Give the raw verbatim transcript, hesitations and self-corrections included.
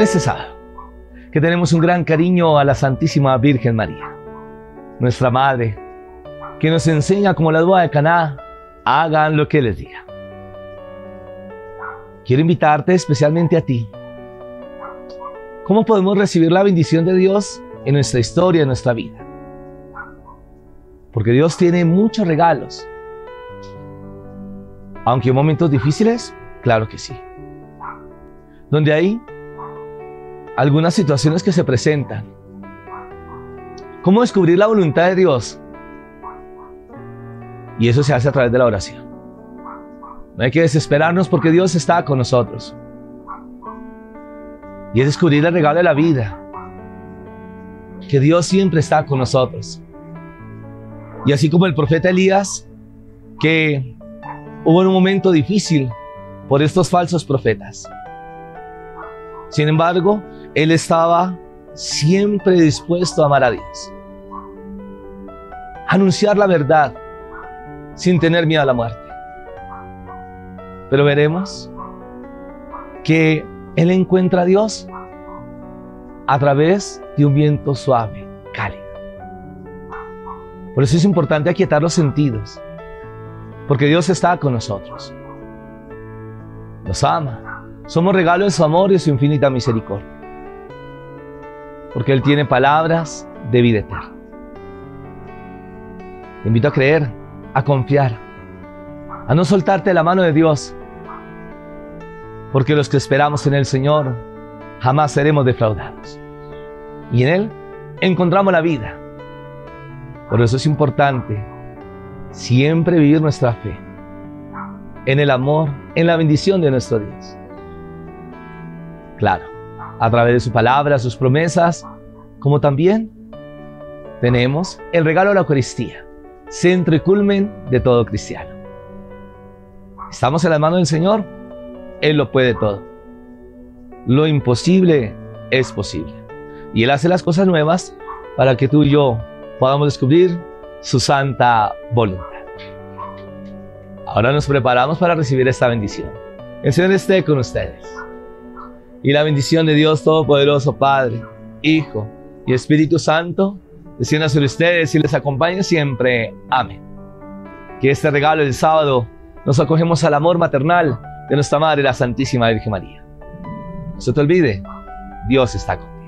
viernes se sabe que tenemos un gran cariño a la Santísima Virgen María, nuestra Madre, que nos enseña como la boda de Caná, hagan lo que les diga. Quiero invitarte especialmente a ti. ¿Cómo podemos recibir la bendición de Dios en nuestra historia, en nuestra vida? Porque Dios tiene muchos regalos. Aunque en momentos difíciles, claro que sí. Donde hay algunas situaciones que se presentan. ¿Cómo descubrir la voluntad de Dios? Y eso se hace a través de la oración. No hay que desesperarnos porque Dios está con nosotros. Y es descubrir el regalo de la vida. Que Dios siempre está con nosotros. Y así como el profeta Elías, que hubo un momento difícil por estos falsos profetas. Sin embargo, él estaba siempre dispuesto a amar a Dios. Anunciar la verdad sin tener miedo a la muerte. Pero veremos que él encuentra a Dios a través de un viento suave, cálido. Por eso es importante aquietar los sentidos, porque Dios está con nosotros. Nos ama. Somos regalo de su amor y de su infinita misericordia, porque él tiene palabras de vida eterna. Te invito a creer, a confiar, a no soltarte de la mano de Dios, porque los que esperamos en el Señor jamás seremos defraudados. Y en Él encontramos la vida. Por eso es importante siempre vivir nuestra fe en el amor, en la bendición de nuestro Dios. Claro, a través de su palabra, sus promesas, como también tenemos el regalo de la Eucaristía, centro y culmen de todo cristiano. Estamos en las manos del Señor, Él lo puede todo. Lo imposible es posible. Y Él hace las cosas nuevas para que tú y yo podamos descubrir su santa voluntad. Ahora nos preparamos para recibir esta bendición. El Señor esté con ustedes. Y la bendición de Dios Todopoderoso, Padre, Hijo y Espíritu Santo, descienda sobre ustedes y les acompañe siempre. Amén. Que este regalo del sábado nos acogemos al amor maternal de nuestra Madre, la Santísima Virgen María. No se te olvide, Dios está contigo.